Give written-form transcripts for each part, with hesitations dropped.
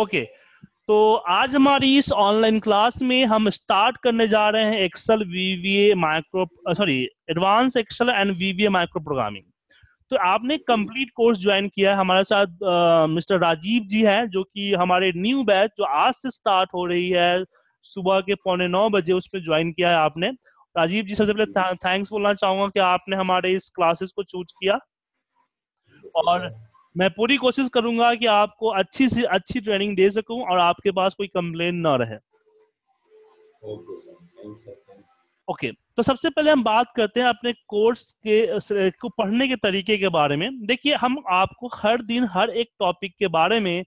Okay, तो आज हमारी इस ऑनलाइन क्लास में हम स्टार्ट करने जा रहे हैं Excel VBA micro advance Excel and VBA micro programming. तो आपने कंप्लीट कोर्स ज्वाइन किया है, हमारे साथ मिस्टर राजीव जी हैं जो कि हमारे न्यू बैच जो आज से स्टार्ट हो रही है सुबह के 9:15 बजे उसमें ज्वाइन किया है आपने। राजीव जी सबसे पहले थैंक्स बोलना चाहूंगा कि आपने हमारे इस क्लासेस को चूज किया, और मैं पूरी कोशिश करूंगा कि आपको अच्छी से अच्छी ट्रेनिंग दे सकूं और आपके पास कोई कंप्लेन ना रहे। ओके, तो सबसे पहले हम बात करते हैं अपने कोर्स के को पढ़ने के तरीके के बारे में। देखिए, हम आपको हर दिन हर एक टॉपिक के बारे में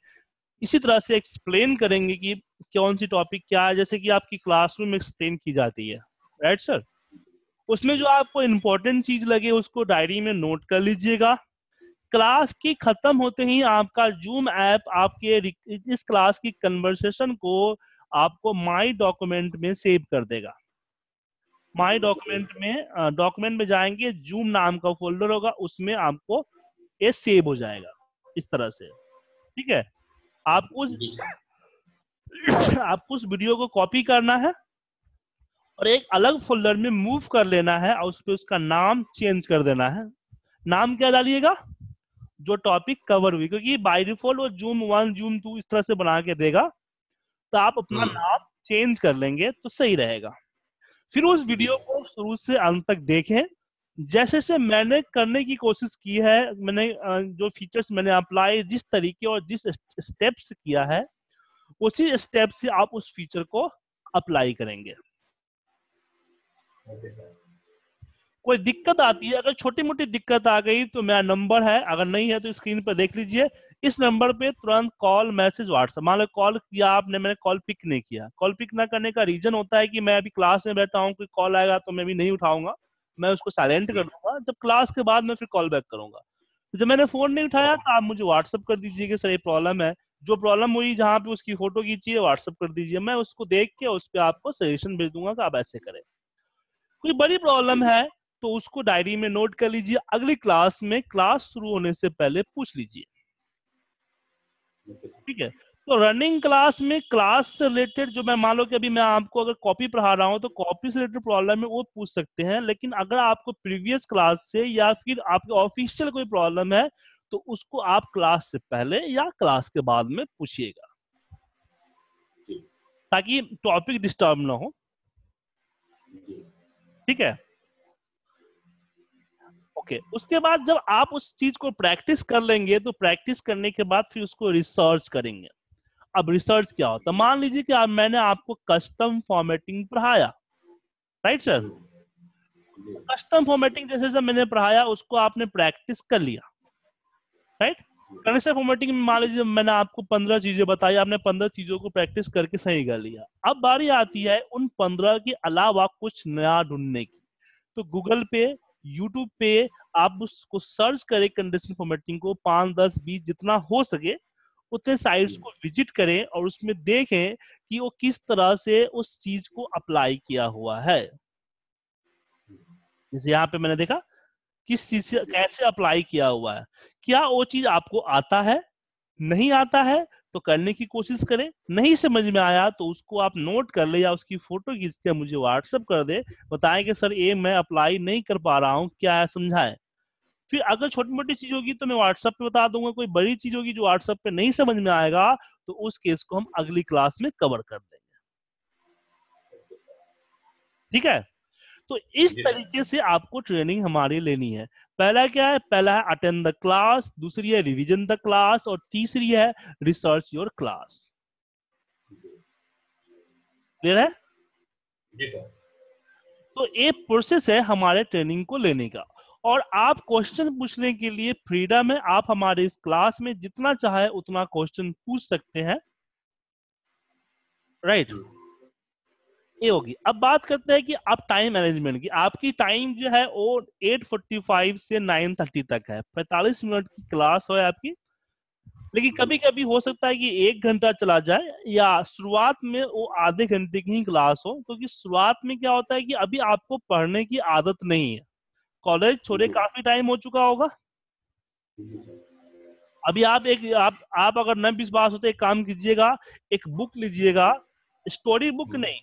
इसी तरह से एक्सप्लेन करेंगे कि कौन सी टॉपिक क्या है, जैसे कि आपकी क्लासरूम में एक्सप्लेन की जाती है, राइट सर। उसमें जो आपको इम्पोर्टेंट चीज लगे उसको डायरी में नोट कर लीजिएगा। क्लास की खत्म होते ही आपका जूम ऐप आपके इस क्लास की कन्वर्सेशन को आपको माई डॉक्यूमेंट में सेव कर देगा। माई डॉक्यूमेंट में जाएंगे, जूम नाम का फोल्डर होगा, उसमें आपको ये सेव हो जाएगा इस तरह से, ठीक है। आपको उस वीडियो को कॉपी करना है और एक अलग फोल्डर में मूव कर लेना है और उस पर उसका नाम चेंज कर देना है। नाम क्या डालिएगा? जो टॉपिक कवर हुई, क्योंकि बाय डिफॉल्ट वो जूम 1 जूम 2 इस तरह से बना के देगा, तो आप अपना नाम चेंज कर लेंगे तो सही रहेगा। फिर उस वीडियो को शुरू से अंत तक देखें। जैसे से मैंने करने की कोशिश की है, मैंने जो फीचर्स मैंने अप्लाई जिस तरीके और जिस स्टेप से किया है उसी स्टेप से आप उस फीचर को अप्लाई करेंगे। कोई दिक्कत आती है, अगर छोटी मोटी दिक्कत आ गई तो मेरा नंबर है, अगर नहीं है तो स्क्रीन पर देख लीजिए, इस नंबर पे तुरंत कॉल मैसेज व्हाट्सएप। मान लो कॉल किया आपने, मैंने कॉल पिक नहीं किया। कॉल पिक ना करने का रीजन होता है कि मैं अभी क्लास में बैठा हूँ, कोई कॉल आएगा तो मैं भी नहीं उठाऊंगा, मैं उसको साइलेंट कर दूंगा, जब क्लास के बाद मैं फिर कॉल बैक करूंगा। जब मैंने फोन नहीं उठाया तो आप मुझे व्हाट्सअप कर दीजिए कि सर ये प्रॉब्लम है, जो प्रॉब्लम हुई जहाँ पे उसकी फोटो खींचिए व्हाट्सअप कर दीजिए, मैं उसको देख के उस पर आपको सजेशन भेज दूंगा कि आप ऐसे करें। कोई बड़ी प्रॉब्लम है तो उसको डायरी में नोट कर लीजिए, अगली क्लास में क्लास शुरू होने से पहले पूछ लीजिए, ठीक है। तो रनिंग क्लास में क्लास से रिलेटेड जो मैं मान लो कि अभी मैं आपको अगर कॉपी पढ़ा रहा हूं तो कॉपी से रिलेटेड प्रॉब्लम है वो पूछ सकते हैं, लेकिन अगर आपको प्रीवियस क्लास से या फिर आपके ऑफिशियल कोई प्रॉब्लम है तो उसको आप क्लास से पहले या क्लास के बाद में पूछिएगा ताकि टॉपिक डिस्टर्ब ना हो, ठीक है। ओके, उसके बाद जब आप उस चीज को प्रैक्टिस कर लेंगे तो प्रैक्टिस करने के बाद फिर उसको रिसर्च करेंगे। अब रिसर्च क्या होता है? मान लीजिए कि मैंने आपको कस्टम फॉर्मेटिंग पढ़ाया, राइट सर। कस्टम फॉर्मेटिंग जैसे मैंने पढ़ाया उसको आपने प्रैक्टिस कर लिया, राइट। कंडीशनल फॉर्मेटिंग में मान लीजिए मैंने आपको 15 चीजें बताई, आपने 15 चीजों को प्रैक्टिस करके सही कर लिया। अब बारी आती है उन 15 के अलावा कुछ नया ढूंढने की। तो गूगल पे, यूट्यूब पे आप उसको सर्च करें, कंडीशनल फॉर्मेटिंग को 5, 10, 20 जितना हो सके उतने साइट्स को विजिट करें और उसमें देखें कि वो किस तरह से उस चीज को अप्लाई किया हुआ है। जैसे यहाँ पे मैंने देखा किस चीज से कैसे अप्लाई किया हुआ है, क्या वो चीज आपको आता है, नहीं आता है तो करने की कोशिश करें, नहीं समझ में आया तो उसको आप नोट कर ले या उसकी फोटो खींच के मुझे व्हाट्सएप कर दे, बताएं कि सर ये मैं अप्लाई नहीं कर पा रहा हूँ, क्या है समझाएं। फिर अगर छोटी मोटी चीज होगी तो मैं व्हाट्सएप पे बता दूंगा, कोई बड़ी चीज होगी जो व्हाट्सएप पे नहीं समझ में आएगा तो उस केस को हम अगली क्लास में कवर कर देंगे, ठीक है। तो इस तरीके से आपको ट्रेनिंग हमारी लेनी है। पहला क्या है? पहला है अटेंड द क्लास, दूसरी है रिवीजन द क्लास और तीसरी है रिसर्च योर क्लास। क्लियर है? जी सर। तो ये प्रोसेस है हमारे ट्रेनिंग को लेने का, और आप क्वेश्चन पूछने के लिए फ्रीडम है, आप हमारे इस क्लास में जितना चाहे उतना क्वेश्चन पूछ सकते हैं, राइट। ये होगी। अब बात करते हैं कि आप टाइम मैनेजमेंट की। आपकी टाइम जो है वो 8:45 से 9:30 तक है, 45 मिनट की क्लास हो आपकी, लेकिन कभी कभी हो सकता है कि 1 घंटा चला जाए या शुरुआत में वो आधे घंटे की ही क्लास हो, क्योंकि शुरुआत में क्या होता है कि अभी आपको पढ़ने की आदत नहीं है, कॉलेज छोड़े काफी टाइम हो चुका होगा, अभी आप एक आप अगर न विश्वास हो तो एक काम कीजिएगा, एक बुक लीजिएगा, स्टोरी बुक नहीं,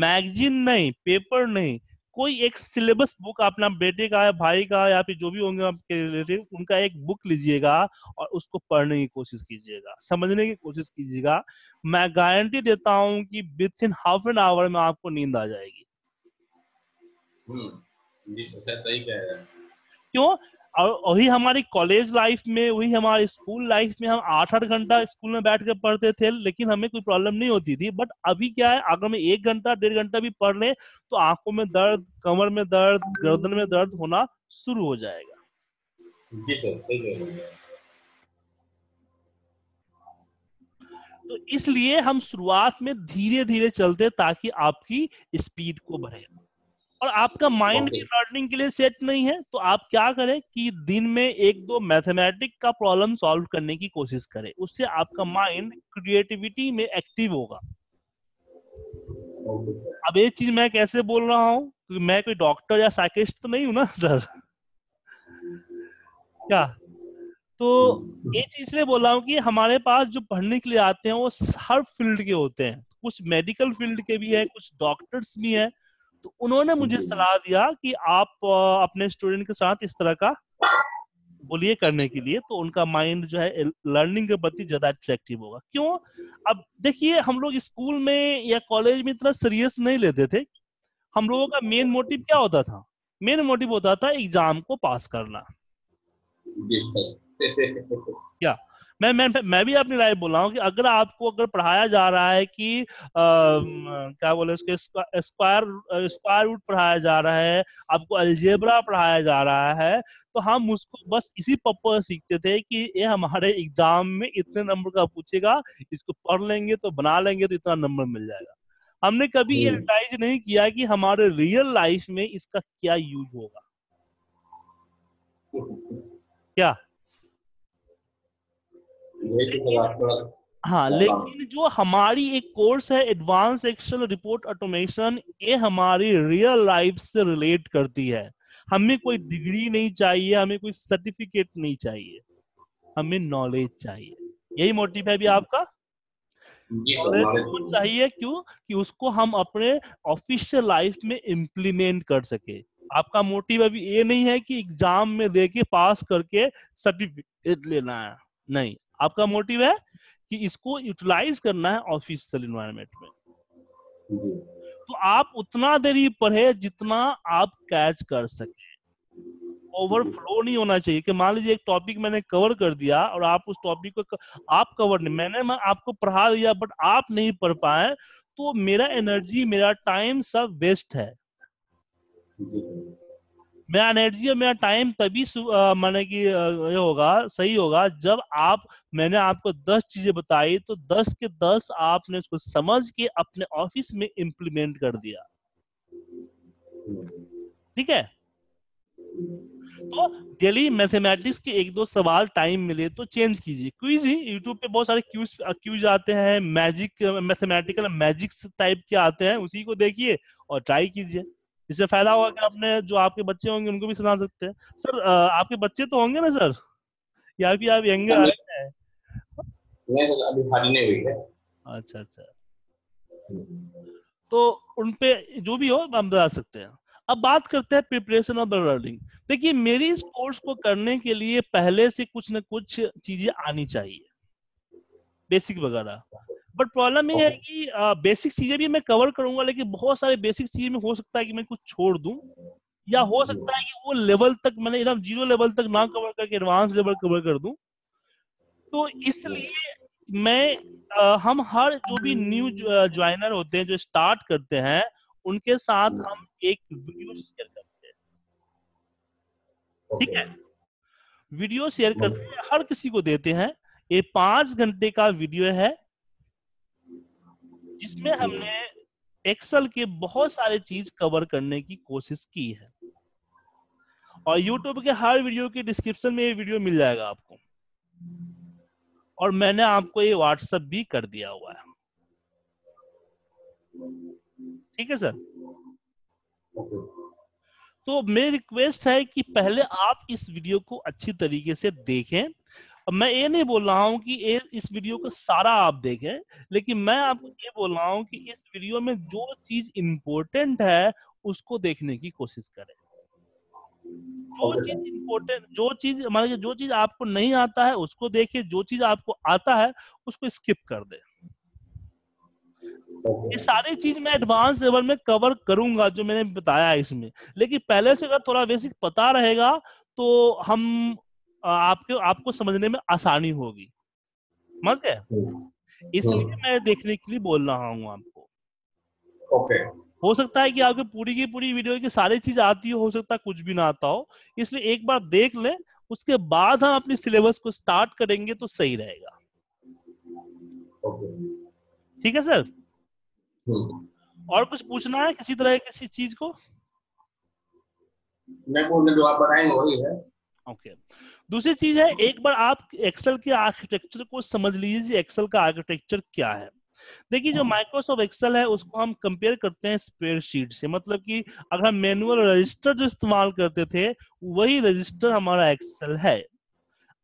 मैगजीन नहीं, पेपर नहीं, कोई एक सिलेबस बुक अपना बेटे का या भाई का या फिर जो भी होंगे आपके रिलेटिव, उनका एक बुक लीजिएगा और उसको पढ़ने की कोशिश कीजिएगा, समझने की कोशिश कीजिएगा। मैं गारंटी देता हूं कि within half an hour में आपको नींद आ जाएगी। सही कह रहे हैं। क्यों? और वही हमारी कॉलेज लाइफ में, वही हमारी स्कूल लाइफ में हम 8-8 घंटा स्कूल में बैठ कर पढ़ते थे, लेकिन हमें कोई प्रॉब्लम नहीं होती थी। बट अभी क्या है, अगर मैं 1 घंटा 1.5 घंटा भी पढ़ ले तो आंखों में दर्द, कमर में दर्द, गर्दन में दर्द होना शुरू हो जाएगा। जी सर, तो इसलिए हम शुरुआत में धीरे धीरे चलते ताकि आपकी स्पीड को बढ़े। और आपका माइंड भी लर्निंग के लिए सेट नहीं है, तो आप क्या करें कि दिन में 1-2 मैथमेटिक्स का प्रॉब्लम सॉल्व करने की कोशिश करें, उससे आपका माइंड क्रिएटिविटी में एक्टिव होगा। अब ये चीज मैं कैसे बोल रहा हूँ, क्योंकि मैं कोई डॉक्टर या साइकिस्ट तो नहीं हूं ना सर, क्या? तो ये चीज इसलिए बोल रहा हूँ कि हमारे पास जो पढ़ने के लिए आते हैं वो हर फील्ड के होते हैं, कुछ मेडिकल फील्ड के भी है, कुछ डॉक्टर्स भी है। तो उन्होंने मुझे सलाह दिया कि आप अपने स्टूडेंट के साथ इस तरह का बोलिए करने के लिए, तो उनका माइंड जो है लर्निंग के प्रति ज्यादा अट्रैक्टिव होगा। क्यों? अब देखिए, हम लोग स्कूल में या कॉलेज में इतना सीरियस नहीं लेते थे। हम लोगों का मेन मोटिव क्या होता था? मेन मोटिव होता था एग्जाम को पास करना। क्या मैं भी अपनी लाइफ बोल रहा हूँ कि अगर आपको अगर पढ़ाया जा रहा है कि क्या बोले उसके स्क्वायर रूट पढ़ाया जा रहा है, आपको अलजेब्रा पढ़ाया जा रहा है, तो हम उसको बस इसी पर्पस सीखते थे कि ये हमारे एग्जाम में इतने नंबर का पूछेगा, इसको पढ़ लेंगे तो बना लेंगे तो इतना नंबर मिल जाएगा। हमने कभी ये रियलाइज नहीं किया कि हमारे रियल लाइफ में इसका क्या यूज होगा। क्या? हाँ, लेकिन जो हमारी एक कोर्स है एडवांस एक्सेल रिपोर्ट ऑटोमेशन, ये हमारी रियल लाइफ से रिलेट करती है। हमें कोई डिग्री नहीं चाहिए, हमें कोई सर्टिफिकेट नहीं चाहिए, हमें नॉलेज चाहिए। यही मोटिव है भी आपका, नॉलेज चाहिए। क्यों? कि उसको हम अपने ऑफिशियल लाइफ में इम्प्लीमेंट कर सके। आपका मोटिव अभी ये नहीं है कि एग्जाम में देके पास करके सर्टिफिकेट लेना है, नहीं। आपका मोटिव है कि इसको यूटिलाइज करना है ऑफिशियल एनवायरनमेंट में। तो आप उतना देरी पढ़े जितना आप कैच कर सके। ओवरफ्लो नहीं होना चाहिए कि मान लीजिए एक टॉपिक मैंने कवर कर दिया और आप उस टॉपिक को आप कवर नहीं, मैंने आपको पढ़ा दिया बट आप नहीं पढ़ पाए, तो मेरा एनर्जी, मेरा टाइम सब वेस्ट है। मेरा एनर्जी और मेरा टाइम तभी माने कि ये होगा, सही होगा, जब आप, मैंने आपको 10 चीजें बताई तो 10 के 10 आपने उसको समझ के अपने ऑफिस में इम्प्लीमेंट कर दिया। ठीक है? तो डेली मैथमेटिक्स के 1-2 सवाल टाइम मिले तो चेंज कीजिए। क्विज ही, यूट्यूब पे बहुत सारे क्यूज आते हैं, मैजिक, मैथमेटिकल मैजिक्स टाइप के आते हैं, उसी को देखिए और ट्राई कीजिए। इससे फायदा होगा कि आपने जो आपके बच्चे होंगे उनको भी सुना सकते हैं। सर आपके बच्चे तो होंगे ना सर, या फिर आप यंग हैं? अभी शादी नहीं हुई है। अच्छा अच्छा, तो उनपे जो भी हो हम बता सकते हैं। अब बात करते हैं प्रिपरेशन ऑफ द लर्निंग। देखिए, मेरी इस कोर्स को करने के लिए पहले से कुछ न कुछ चीजें आनी चाहिए, बेसिक वगैरह। बट प्रॉब्लम ये है कि बेसिक चीजें भी मैं कवर करूंगा, लेकिन बहुत सारे बेसिक चीजें में हो सकता है कि मैं कुछ छोड़ दूं, या हो सकता है कि वो लेवल तक मैंने एकदम 0 लेवल तक ना कवर करके एडवांस लेवल कवर कर दूं। तो इसलिए मैं हम हर जो भी न्यू ज्वाइनर होते हैं, जो स्टार्ट करते हैं, उनके साथ हम एक वीडियो शेयर करते हैं। ठीक है? वीडियो शेयर करके हर किसी को देते हैं। ये 5 घंटे का वीडियो है जिसमें हमने एक्सेल के बहुत सारे चीज कवर करने की कोशिश की है। और यूट्यूब के हर वीडियो के डिस्क्रिप्शन में ये वीडियो मिल जाएगा आपको, और मैंने आपको ये व्हाट्सएप भी कर दिया हुआ है। ठीक है सर? तो मेरी रिक्वेस्ट है कि पहले आप इस वीडियो को अच्छी तरीके से देखें, मैं ये नहीं बोल रहा हूँ कि इस वीडियो को सारा आप देखें, लेकिन मैं आपको ये बोल रहा हूँ कि इस वीडियो में जो चीज इम्पोर्टेंट है उसको देखने की कोशिश करें। जो चीज आपको नहीं आता है उसको देखिए, जो चीज आपको आता है उसको स्किप कर दें। ये सारी चीज मैं एडवांस लेवल में कवर करूंगा जो मैंने बताया इसमें, लेकिन पहले से अगर थोड़ा बेसिक पता रहेगा तो हम आपको समझने में आसानी होगी, समझ गए? इसलिए मैं देखने के लिए बोल रहा हूँ आपको। ओके, हो सकता है कि आपके पूरी की पूरी वीडियो की सारी चीज आती हो सकता है कुछ भी ना आता हो, इसलिए एक बार देख लें, उसके बाद हम अपने सिलेबस को स्टार्ट करेंगे तो सही रहेगा। ठीक है सर? और कुछ पूछना है किसी तरह किसी चीज को? मैं जो आप बताएंगे वही है। ओके, दूसरी चीज है, एक बार आप एक्सेल के आर्किटेक्चर को समझ लीजिए। एक्सेल का आर्किटेक्चर क्या है? देखिए, जो माइक्रोसॉफ्ट एक्सेल है उसको हम कंपेयर करते हैं स्प्रेडशीट से। मतलब कि अगर हम मैनुअल रजिस्टर जो इस्तेमाल करते थे वही रजिस्टर हमारा एक्सेल है।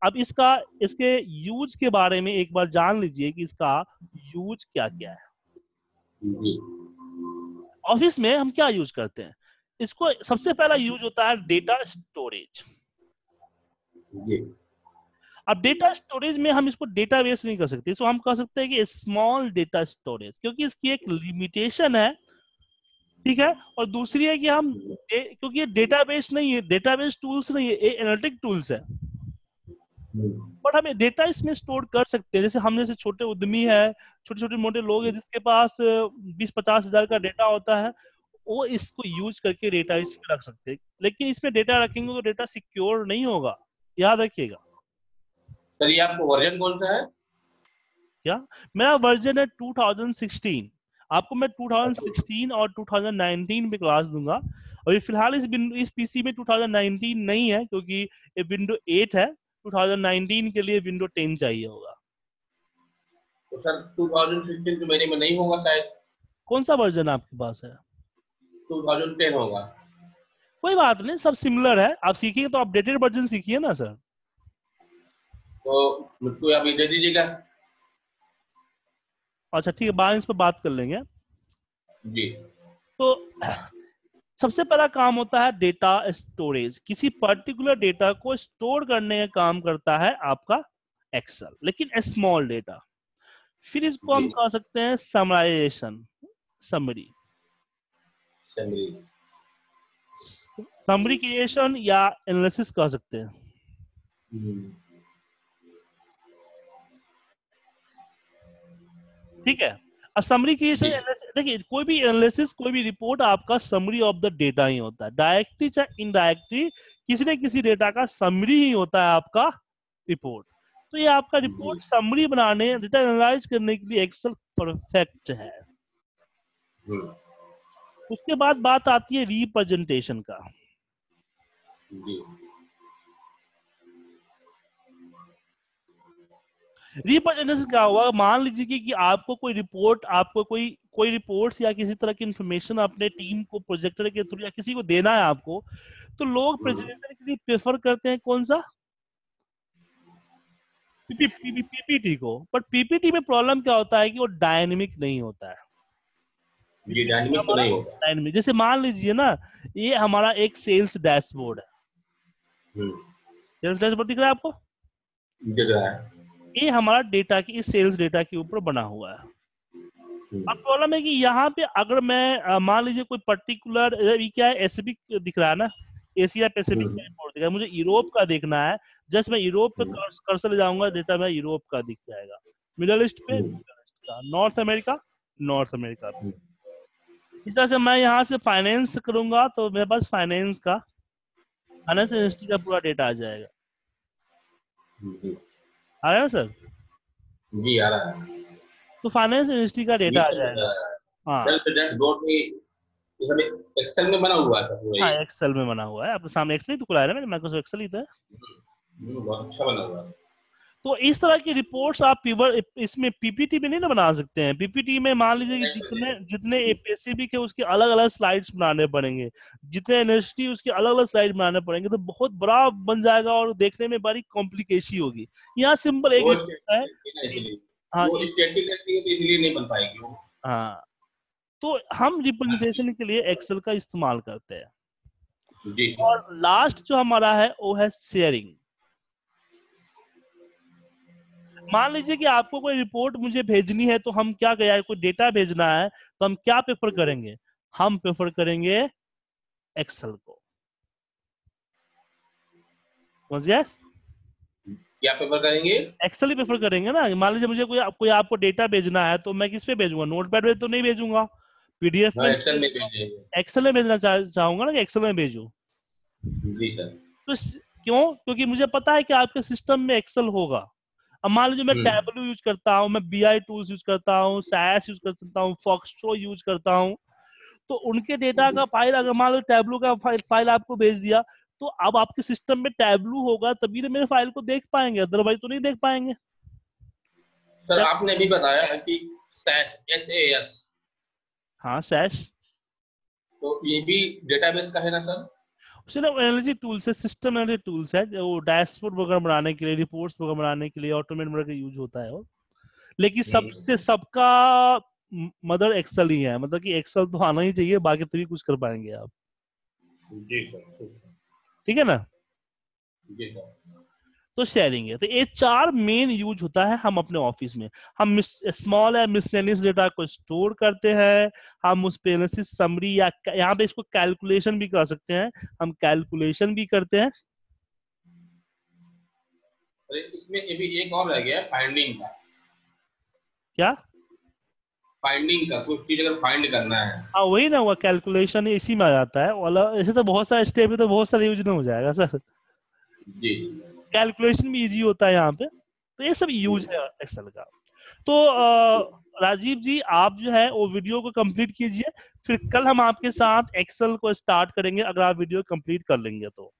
अब इसके यूज के बारे में एक बार जान लीजिए कि इसका यूज क्या क्या है। ऑफिस में हम क्या यूज करते हैं? इसको सबसे पहला यूज होता है डेटा स्टोरेज। अब डेटा स्टोरेज में हम इसको डेटाबेस नहीं कर सकते, तो हम कह सकते हैं कि स्मॉल डेटा स्टोरेज, क्योंकि इसकी एक लिमिटेशन है। ठीक है? और दूसरी है कि हम क्योंकि ये डेटाबेस नहीं है, डेटाबेस टूल्स नहीं है, ये एनालिटिक टूल्स है, बट हम डेटा इसमें स्टोर कर सकते हैं। जैसे हम जैसे छोटे उद्यमी है, छोटे छोटे मोटे लोग हैं जिसके पास 20-50 हज़ार का डेटा होता है, वो इसको यूज करके डेटा इसमें रख सकते हैं। लेकिन इसमें डेटा रखेंगे तो डेटा सिक्योर नहीं होगा, याद रखिएगा। सर, ये आपको वर्जन कौन सा है? क्या मेरा वर्जन है 2016। आपको मैं 2016 और 2019 में क्लास दूंगा। अभी फिलहाल इस पीसी में 2019 नहीं है क्योंकि ये विंडो 8 है। 2019 के लिए विंडो 10 चाहिए होगा। तो सर 2016 तो मेरे में नहीं होगा शायद। कौन सा वर्जन आपके पास है? 2010 होगा। कोई बात नहीं, सब सिमिलर है। आप सीखिए तो अपडेटेड वर्जन सीखिए ना सर। तो मुझको आप दे दीजिएगा। अच्छा ठीक है, बाद इस पर बात कर लेंगे जी। तो सबसे पहला काम होता है डेटा स्टोरेज। किसी पर्टिकुलर डेटा को स्टोर करने का काम करता है आपका एक्सेल, लेकिन स्मॉल डेटा। फिर इसको हम कह सकते हैं समराइजेशन, समरी, समरी क्रिएशन या एनालिसिस कह सकते हैं। ठीक है? अब समरी क्रिएशन, देखिए कोई भी एनालिसिस, कोई भी रिपोर्ट आपका समरी ऑफ द डेटा ही होता है। डायरेक्टली चाहे इनडायरेक्टली किसी न किसी डेटा का समरी ही होता है आपका रिपोर्ट। तो ये आपका रिपोर्ट समरी बनाने, डेटा एनालाइज करने के लिए एक्सेल परफेक्ट है। उसके बाद बात आती है रिप्रेजेंटेशन का। रिप्रेजेंटेशन क्या हुआ? मान लीजिए कि आपको कोई रिपोर्ट, आपको कोई रिपोर्ट्स या किसी तरह की इंफॉर्मेशन अपने टीम को प्रोजेक्टर के थ्रू या किसी को देना है आपको, तो लोग प्रेजेंटेशन के लिए प्रेफर करते हैं कौन सा? पीपीटी को। बट पीपीटी में प्रॉब्लम क्या होता है कि वो डायनेमिक नहीं होता है। डायनेमिक जैसे मान लीजिए ना, ये हमारा एक सेल्स डैशबोर्ड है। सेल्स डैशबोर्ड दिख रहा है आपको? दिख रहा है। ये हमारा डेटा की, इस सेल्स डेटा के ऊपर बना हुआ है। अब प्रॉब्लम है कि यहाँ पे अगर मैं मान लीजिए कोई पर्टिकुलर, क्या है, एसिफिक दिख रहा है ना, एशिया पैसिफिक में रिपोर्ट दिख रहा है, मुझे यूरोप का देखना है। जस्ट मैं यूरोप पे कर्सर ले जाऊंगा, डेटा में यूरोप का दिख जाएगा। मिडल ईस्ट पे मिडल ईस्ट का, नॉर्थ अमेरिका नॉर्थ अमेरिका। इस तरह से मैं यहाँ से फाइनेंस करूंगा तो मेरे पास फाइनेंस का, फाइनेंस इंडस्ट्री का पूरा डेटा आ जाएगा। आ रहा है सर? जी आ रहा है। तो फाइनेंस इंडस्ट्री का डेटा आ जाएगा। हाँ, एक्सेल में बना हुआ है। हाँ, एक्सेल में बना हुआ है। आपके सामने एक्सेल ही तो खुला है ना, माइक्रोसॉफ्ट एक्सेल ही तो है। बहुत अच्छा बना हुआ है। तो इस तरह की रिपोर्ट्स आप इसमें पीपीटी में नहीं ना बना सकते हैं। पीपीटी में मान लीजिए कि जितने एपीसीबी के उसके अलग अलग स्लाइड्स बनाने पड़ेंगे, जितने एनएसटी उसके अलग अलग स्लाइड बनाने पड़ेंगे, तो बहुत बड़ा बन जाएगा और देखने में बड़ी कॉम्प्लिकेशन होगी। यहाँ सिंपल एक है, हाँ इसलिए नहीं बन पाएगी वो। हाँ, तो हम रिप्रेजेंटेशन के लिए एक्सेल का इस्तेमाल करते हैं। और लास्ट जो हमारा है वो है शेयरिंग। मान लीजिए कि आपको कोई रिपोर्ट मुझे भेजनी है, तो हम क्या गया है, कोई डेटा भेजना है, तो हम क्या प्रेफर करेंगे, हम प्रेफर करेंगे एक्सेल को। समझ गए? क्या प्रेफर करेंगे? एक्सेल ही प्रेफर करेंगे ना। मान लीजिए मुझे कोई आपको डेटा भेजना है, तो मैं किस पे भेजूंगा, नोटपैड पे तो नहीं भेजूंगा, पीडीएफ में, एक्सेल में भेजना चाहूंगा ना कि एक्सेल में भेजो। जी सर। तो क्यों? क्योंकि मुझे पता है कि आपके सिस्टम में एक्सेल होगा। अब मान लीजिए मैं टैबलो यूज करता हूँ, मैं बीआई टूल्स यूज करता हूँ, सैस यूज करता हूँ, फॉक्सट्रो यूज करता हूँ, तो उनके डेटा का फाइल अगर मान लो टैबलो का फाइल आपको भेज दिया, तो अब आपके सिस्टम में टैबलो होगा तभी मेरे फाइल को देख पाएंगे, अदरवाइज तो नहीं देख पाएंगे। सर आपने भी बताया कि सैस, हाँ सैश, तो ये भी डेटाबेस का है ना सर? सिर्फ एनालिटिकल टूल्स है, सिस्टम एनालिटिकल टूल्स है, वो डैशबोर्ड वगैरह बनाने के लिए, रिपोर्ट्स वगैरह बनाने के लिए, ऑटोमेट वगैरह यूज होता है वो। लेकिन सबसे सबका मदर एक्सेल ही है, मतलब कि एक्सेल तो आना ही चाहिए, बाकी तभी कुछ कर पाएंगे आप। जी सर, ठीक है ना। जी सर। तो शेयरिंग है, तो ये चार मेन यूज होता है हम अपने ऑफिस में। हम स्मॉल या मिसलेनियस डेटा को स्टोर करते हैं, हम उस पे एनालिसिस समरी या यहाँ पे इसको कैलकुलेशन भी कर सकते हैं, हम कैलकुलेशन भी करते हैं। इसमें अभी एक और रह गया, फाइंडिंग का। क्या फाइंडिंग का? कुछ चीज अगर फाइंड करना है। हाँ वही ना, हुआ कैलकुलेशन इसी में आ जाता है। ऐसे तो बहुत सारे स्टेप है, तो बहुत सारे यूज हो जाएगा सर। जी, कैलकुलेशन भी इजी होता है यहाँ पे। तो ये सब यूज है एक्सेल का। तो राजीव जी आप जो है वो वीडियो को कंप्लीट कीजिए, फिर कल हम आपके साथ एक्सेल को स्टार्ट करेंगे, अगर आप वीडियो कंप्लीट कर लेंगे तो।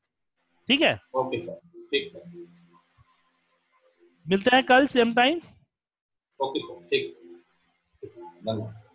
ठीक है? ओके सर, ठीक सर। मिलते हैं कल सेम टाइम। ओके सर, ठीक।